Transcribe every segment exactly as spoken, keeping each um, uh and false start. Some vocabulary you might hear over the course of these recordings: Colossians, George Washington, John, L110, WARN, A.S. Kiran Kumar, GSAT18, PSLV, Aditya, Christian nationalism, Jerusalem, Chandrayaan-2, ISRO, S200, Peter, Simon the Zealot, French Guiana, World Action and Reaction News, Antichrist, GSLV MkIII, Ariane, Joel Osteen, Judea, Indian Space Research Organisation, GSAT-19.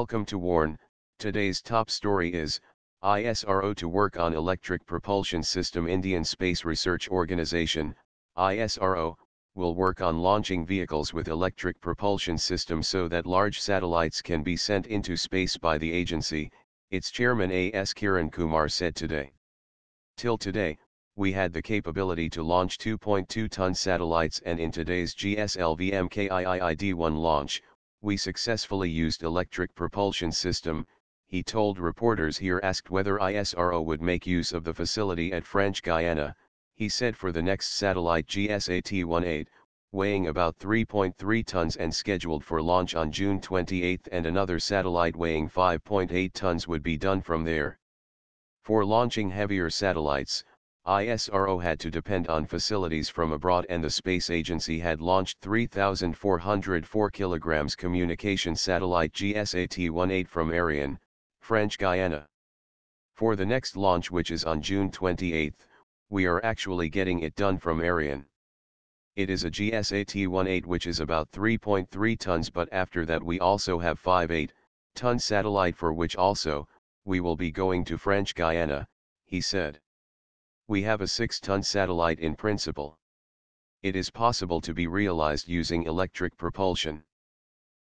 Welcome to WARN. Today's top story is, I S R O to work on electric propulsion system. Indian Space Research Organisation, I S R O, will work on launching vehicles with electric propulsion system so that large satellites can be sent into space by the agency, its chairman A S Kiran Kumar said today. Till today, we had the capability to launch two point two ton satellites, and in today's G S L V M K I I I D one launch, we successfully used electric propulsion system. He told reporters here asked whether I S R O would make use of the facility at French Guiana. He said for the next satellite G S A T eighteen, weighing about three point three tons and scheduled for launch on June twenty-eighth, and another satellite weighing five point eight tons would be done from there. For launching heavier satellites, I S R O had to depend on facilities from abroad, and the space agency had launched three thousand four hundred four kilograms communication satellite G S A T eighteen from Ariane, French Guiana. For the next launch, which is on June twenty-eighth, we are actually getting it done from Ariane. It is a G S A T eighteen which is about three point three tons, but after that we also have five point eight ton satellite, for which also, we will be going to French Guiana, he said. We have a six ton satellite in principle. It is possible to be realized using electric propulsion.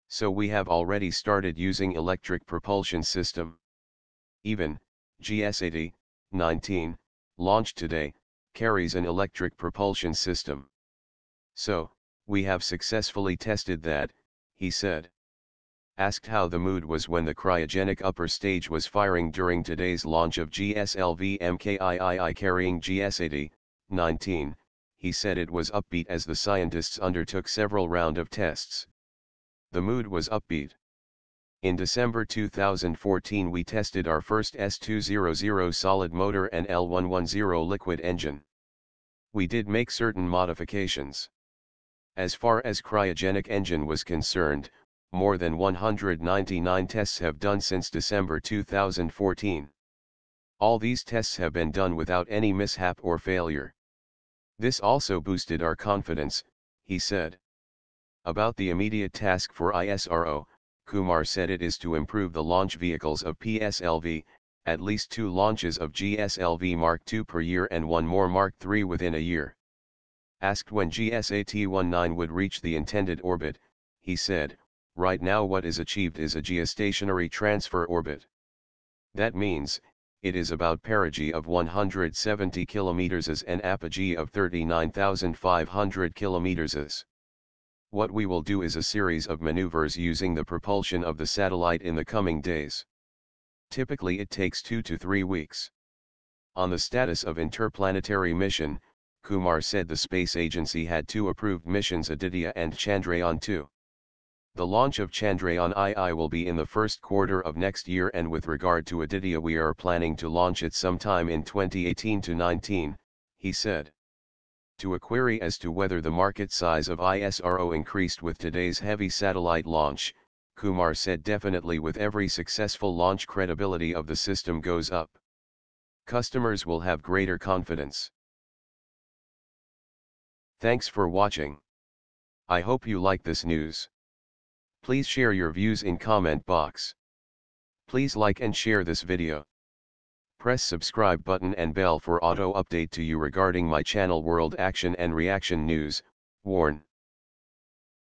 So we have already started using electric propulsion system. Even, G S A T nineteen, launched today, carries an electric propulsion system. So, we have successfully tested that, he said. Asked how the mood was when the cryogenic upper stage was firing during today's launch of G S L V M K I I I carrying G S A T nineteen, he said it was upbeat as the scientists undertook several round of tests. The mood was upbeat. In December two thousand fourteen we tested our first S two hundred solid motor and L one ten liquid engine. We did make certain modifications. As far as cryogenic engine was concerned, more than one hundred ninety-nine tests have done since December two thousand fourteen. All these tests have been done without any mishap or failure. This also boosted our confidence, he said. About the immediate task for I S R O, Kumar said it is to improve the launch vehicles of P S L V, at least two launches of G S L V Mark two per year and one more Mark three within a year. Asked when G S A T nineteen would reach the intended orbit, he said, right now what is achieved is a geostationary transfer orbit. That means, it is about perigee of one hundred seventy kilometers and apogee of thirty-nine thousand five hundred kilometers. What we will do is a series of maneuvers using the propulsion of the satellite in the coming days. Typically it takes two to three weeks. On the status of interplanetary mission, Kumar said the space agency had two approved missions, Aditya and Chandrayaan two. The launch of Chandrayaan two will be in the first quarter of next year, and with regard to Aditya we are planning to launch it sometime in twenty eighteen to nineteen, he said. To a query as to whether the market size of I S R O increased with today's heavy satellite launch, Kumar said definitely with every successful launch credibility of the system goes up. Customers will have greater confidence. Thanks for watching. I hope you like this news. Please share your views in comment box. Please like and share this video. Press subscribe button and bell for auto update to you regarding my channel World Action and Reaction News, WARN.